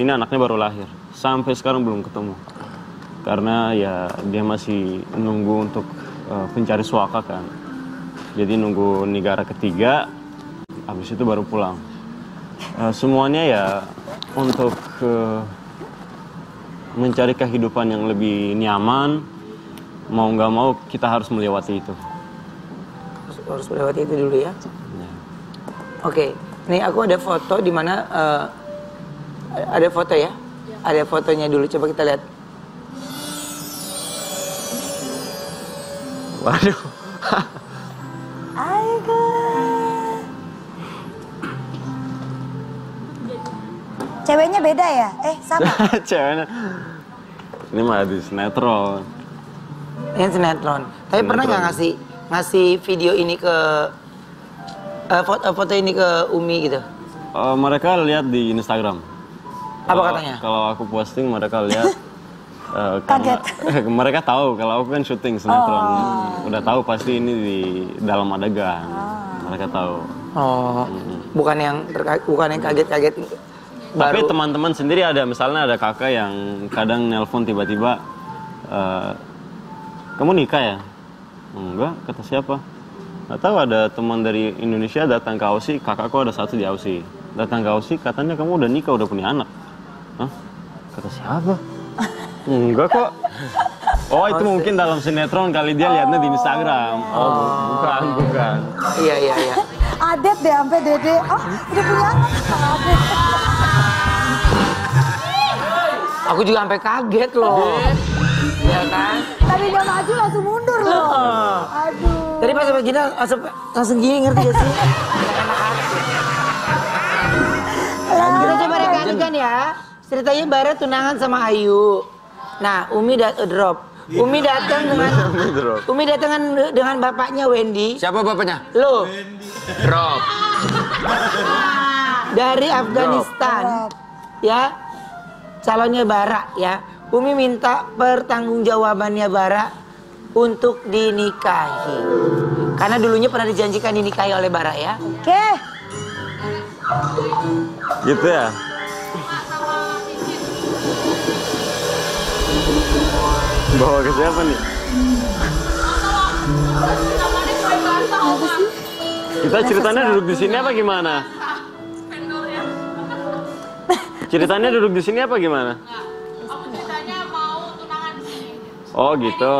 sini anaknya baru lahir, sampai sekarang belum ketemu. Karena ya dia masih nunggu untuk pencari suaka kan. Jadi nunggu negara ketiga, habis itu baru pulang. Semuanya ya untuk mencari kehidupan yang lebih nyaman, mau nggak mau kita harus melewati itu. Harus melewati itu dulu ya? Ya. Oke, nih aku ada foto di mana, ada foto ya? Ya? Ada fotonya dulu, coba kita lihat. Waduh. Aiga. Ceweknya beda ya? Eh, sama. Ceweknya. Ini mah di sinetron. Ini sinetron. Tapi sinetron. Pernah nggak ngasih video ini ke foto ini ke Umi gitu? Mereka lihat di Instagram. Apa katanya? Kalau aku posting mereka lihat. Kaget. Mereka tahu kalau aku kan syuting sinetron, udah tahu pasti ini di dalam adegan. Mereka tahu. Oh, bukan yang kaget-kaget. Tapi teman-teman sendiri ada, misalnya ada kakak yang kadang nelpon tiba-tiba, kamu nikah ya? Enggak, kata siapa? Nggak tahu, ada teman dari Indonesia datang ke Aussie, kakakku ada satu di Aussie. Datang ke Aussie, katanya kamu udah nikah, udah punya anak. Hah? Kata siapa? Enggak kok. Oh, itu mungkin dalam sinetron kali, dia lihatnya di Instagram. Oh, bukan. Iya. Adet deh sampai Dede. Oh, udah punya anak. Aku juga sampai kaget loh. Iya kan? Tadi dia maju langsung mundur loh. Aduh. Tadi pas begini langsung gini, ngerti gak sih? Kita coba rekan-rekan ya. Ceritanya Bara tunangan sama Ayu. Nah, Umi drop. Umi datang dengan bapaknya Wendy. Siapa bapaknya? Lo. Drop. Dari Afghanistan. Drop. Ya. Calonnya Bara ya. Umi minta pertanggungjawabannya Bara untuk dinikahi. Karena dulunya pernah dijanjikan dinikahi oleh Bara ya. Oke. Gitu ya. Bawa ke siapa nih? Kita ceritanya duduk di sini apa gimana? Ceritanya duduk di sini apa gimana? Aku ceritanya mau tunangan di sini. Oh gitu.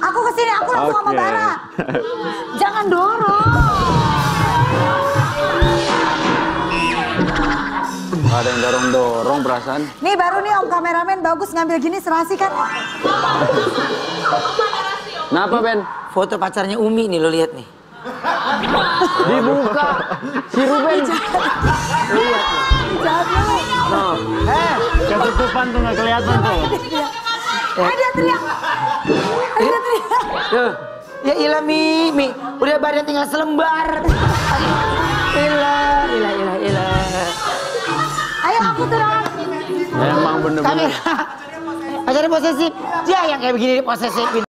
Aku kesini, aku langsung sama Bara. Jangan dorong. Ada yang dorong-dorong perasaan. Nih baru nih om kameramen bagus ngambil gini, serasi kan. Kenapa Ben? Foto pacarnya Umi nih, lo lihat nih. Dibuka. Si Ruben. Jatuh. Noh. Ketutupan tuh nggak kelihatan tuh. Dia teriak. Ya Ilah Mi. Udah badan tinggal selembar. Ilah. Ayo aku terang. Emang bener-bener. Pacarnya posesif. Dia yang kayak begini posesifin.